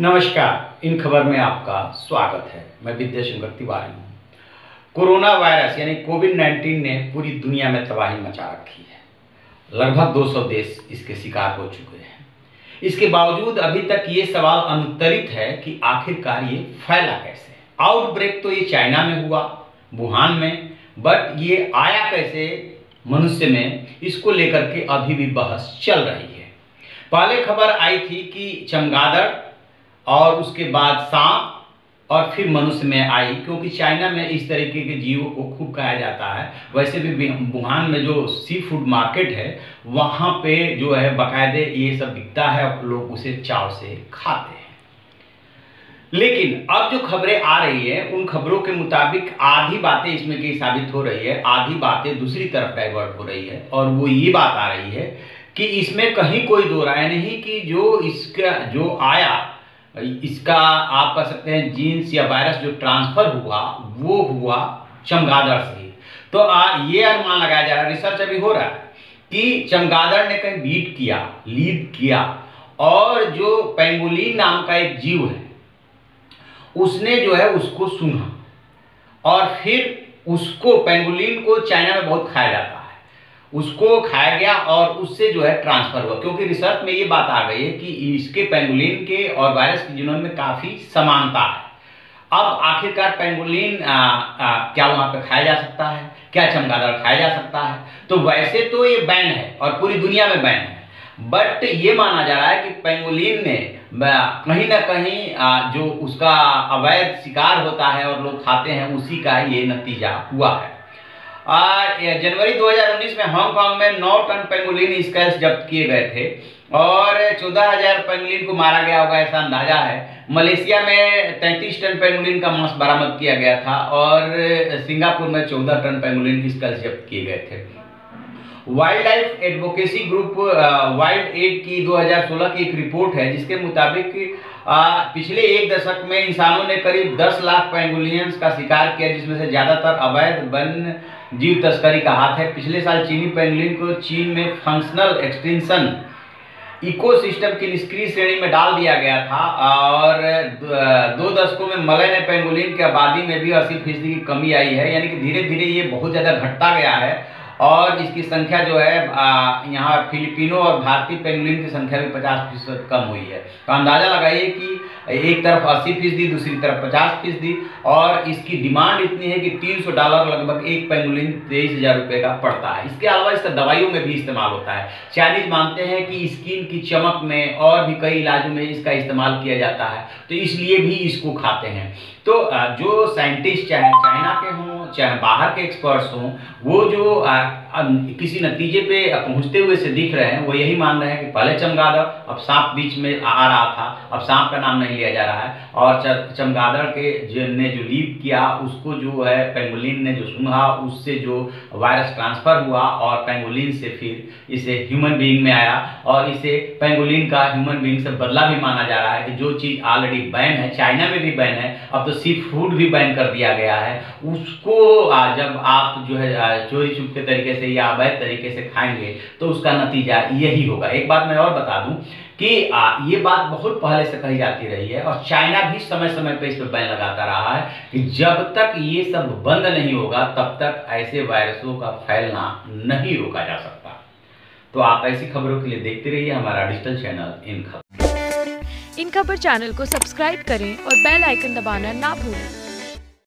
नमस्कार, इन खबर में आपका स्वागत है। मैं विद्या शंकर तिवारी हूँ। कोरोना वायरस यानी कोविड-19 ने पूरी दुनिया में तबाही मचा रखी है। लगभग 200 देश इसके शिकार हो चुके हैं। इसके बावजूद अभी तक ये सवाल अनुत्तरित है कि आखिरकार ये फैला कैसे। आउटब्रेक तो ये चाइना में हुआ, वुहान में, बट ये आया कैसे मनुष्य में, इसको लेकर के अभी भी बहस चल रही है। पहले खबर आई थी कि चमगादड़ और उसके बाद सांप और फिर मनुष्य में आई, क्योंकि चाइना में इस तरीके के जीवों को खूब खाया जाता है। वैसे भी वुहान में जो सी फूड मार्केट है वहाँ पे जो है बाकायदे ये सब बिकता है और लोग उसे चाव से खाते हैं। लेकिन अब जो खबरें आ रही है उन खबरों के मुताबिक आधी बातें इसमें की साबित हो रही है, आधी बातें दूसरी तरफ डाइवर्ट हो रही है। और वो ये बात आ रही है कि इसमें कहीं कोई दो राय नहीं कि जो इसका जो आया, इसका आप कह सकते हैं जीन्स या वायरस जो ट्रांसफर हुआ वो हुआ चमगादड़ से। तो ये अनुमान लगाया जा रहा है, रिसर्च अभी हो रहा है कि चमगादड़ ने कहीं लीड किया और जो पैंगोलिन नाम का एक जीव है उसने जो है उसको सूंघा और फिर उसको, पैंगोलिन को चाइना में बहुत खाया जाता है, उसको खाया गया और उससे जो है ट्रांसफर हुआ। क्योंकि रिसर्च में ये बात आ गई है कि इसके पैंगोलिन के और वायरस के जीनोम में काफ़ी समानता है। अब आखिरकार पैंगोलिन क्या वहाँ पे खाया जा सकता है, क्या चमगादड़ खाया जा सकता है? तो वैसे तो ये बैन है और पूरी दुनिया में बैन है, बट ये माना जा रहा है कि पैंगोलिन ने कहीं ना कहीं जो उसका अवैध शिकार होता है और लोग खाते हैं उसी का ये नतीजा हुआ है। जनवरी 2019 में हांगकांग में 9 टन पैंगोलिन स्कैल्स जब्त किए गए थे और 14,000 पैंगोलिन को मारा गया होगा, ऐसा अंदाजा है। मलेशिया में 33 टन पैंगोलिन का मांस बरामद किया गया था और सिंगापुर में 14 टन पैंगोलिन स्कैल्स जब्त किए गए थे। Wildlife advocacy group wild add की 2016 की एक रिपोर्ट है जिसके मुताबिक पिछले एक दशक में इंसानों ने करीब 10 लाख पैंगोलिन्स का शिकार किया, जिसमें से ज़्यादातर अवैध वन जीव तस्करी का हाथ है। पिछले साल चीनी पैंगोलिन को चीन में फंक्शनल एक्सटिंक्शन इकोसिस्टम की निष्क्रिय श्रेणी में डाल दिया गया था और 2 दशकों में मलय ने पैंगोलिन की आबादी में भी 80% की कमी आई है। यानी कि धीरे धीरे ये बहुत ज़्यादा घटता गया है और इसकी संख्या जो है यहाँ फिलिपिनो और भारतीय पैंगोलिन की संख्या भी 50% कम हुई है। तो अंदाज़ा लगाइए कि एक तरफ 80%, दूसरी तरफ 50%, और इसकी डिमांड इतनी है कि $300 लगभग एक पैंगोलिन 23,000 रुपये का पड़ता है। इसके अलावा इसका दवाइयों में भी इस्तेमाल होता है। चाइनीज मानते हैं कि स्किन की चमक में और भी कई इलाजों में इसका इस्तेमाल किया जाता है, तो इसलिए भी इसको खाते हैं। तो जो साइंटिस्ट चाहे चाइना के हों चाहे बाहर के एक्सपर्ट्स हों, वो जो किसी नतीजे पे पहुंचते हुए से दिख रहे हैं वो यही मान रहे हैं कि पहले चमगादड़, अब सांप बीच में आ रहा था, अब सांप का नाम नहीं लिया जा रहा है। और चमगादड़ के ने जो लीप किया उसको जो है पैंगोलिन ने जो सूंघा उससे जो वायरस ट्रांसफर हुआ और पैंगोलिन से फिर इसे ह्यूमन बीइंग में आया और इसे पैंगोलिन का ह्यूमन बीइंग से बदला भी माना जा रहा है कि जो चीज़ ऑलरेडी बैन है, चाइना में भी बैन है, अब तो सी फूड भी बैन कर दिया गया है, उसको जब आप जो है चोरी छुपके तरीके से या अवैध तरीके से खाएंगे तो उसका नतीजा यही होगा। एक बात मैं और बता दूं कि ये बात बहुत पहले से कही जाती रही है और चाइना भी समय समय पे इस पर बैन लगाता रहा है कि जब तक ये सब बंद नहीं होगा तब तक ऐसे वायरसों का फैलना नहीं रोका जा सकता। तो आप ऐसी खबरों के लिए देखते रहिए हमारा डिजिटल चैनल इन खबर। चैनल को सब्सक्राइब करें और बेल आइकन दबाना ना भूलें।